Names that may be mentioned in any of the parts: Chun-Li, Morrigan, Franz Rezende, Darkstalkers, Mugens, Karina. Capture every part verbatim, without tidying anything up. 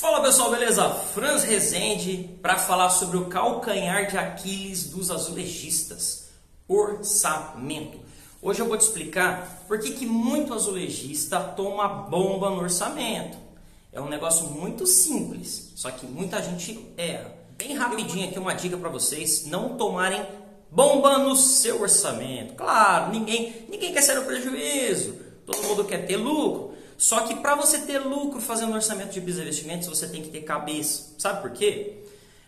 Fala pessoal, beleza? Franz Rezende para falar sobre o calcanhar de Aquiles dos azulejistas, orçamento. Hoje eu vou te explicar por que que muito azulejista toma bomba no orçamento. É um negócio muito simples, só que muita gente erra. Bem rapidinho aqui uma dica para vocês não tomarem bomba no seu orçamento. Claro, ninguém, ninguém quer ser um prejuízo, todo mundo quer ter lucro. Só que para você ter lucro fazendo orçamento de investimentos, você tem que ter cabeça. Sabe por quê?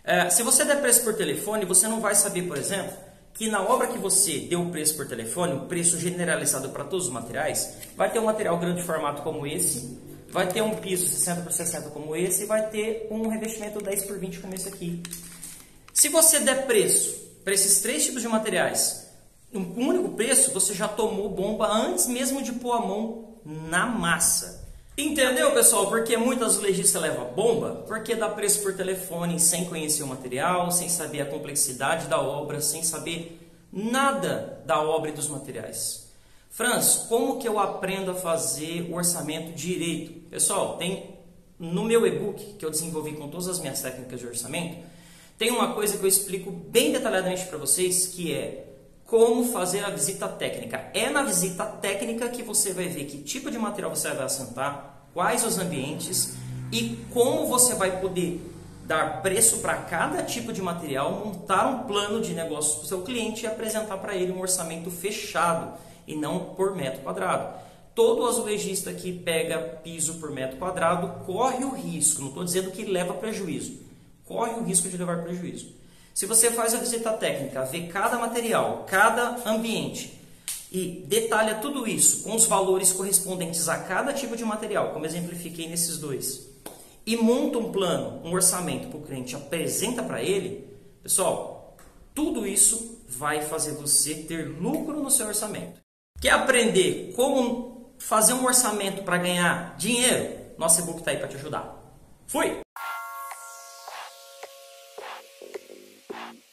É, se você der preço por telefone, você não vai saber, por exemplo, que na obra que você deu o preço por telefone, o preço generalizado para todos os materiais, vai ter um material grande formato como esse, vai ter um piso sessenta por sessenta como esse, e vai ter um revestimento dez por vinte como esse aqui. Se você der preço para esses três tipos de materiais, um único preço, você já tomou bomba antes mesmo de pôr a mão na massa. Entendeu, pessoal? Porque muitas azulejistas levam bomba porque dá preço por telefone sem conhecer o material, sem saber a complexidade da obra, sem saber nada da obra e dos materiais. Franz, como que eu aprendo a fazer o orçamento direito? Pessoal, tem no meu e-book que eu desenvolvi com todas as minhas técnicas de orçamento, tem uma coisa que eu explico bem detalhadamente para vocês, que é como fazer a visita técnica. É na visita técnica que você vai ver que tipo de material você vai assentar, quais os ambientes e como você vai poder dar preço para cada tipo de material, montar um plano de negócio para o seu cliente e apresentar para ele um orçamento fechado e não por metro quadrado. Todo azulejista que pega piso por metro quadrado corre o risco, não estou dizendo que leva prejuízo, corre o risco de levar prejuízo. Se você faz a visita técnica, vê cada material, cada ambiente e detalha tudo isso com os valores correspondentes a cada tipo de material, como exemplifiquei nesses dois, e monta um plano, um orçamento para o cliente, apresenta para ele, pessoal, tudo isso vai fazer você ter lucro no seu orçamento. Quer aprender como fazer um orçamento para ganhar dinheiro? Nosso e-book está aí para te ajudar. Fui! Thank you.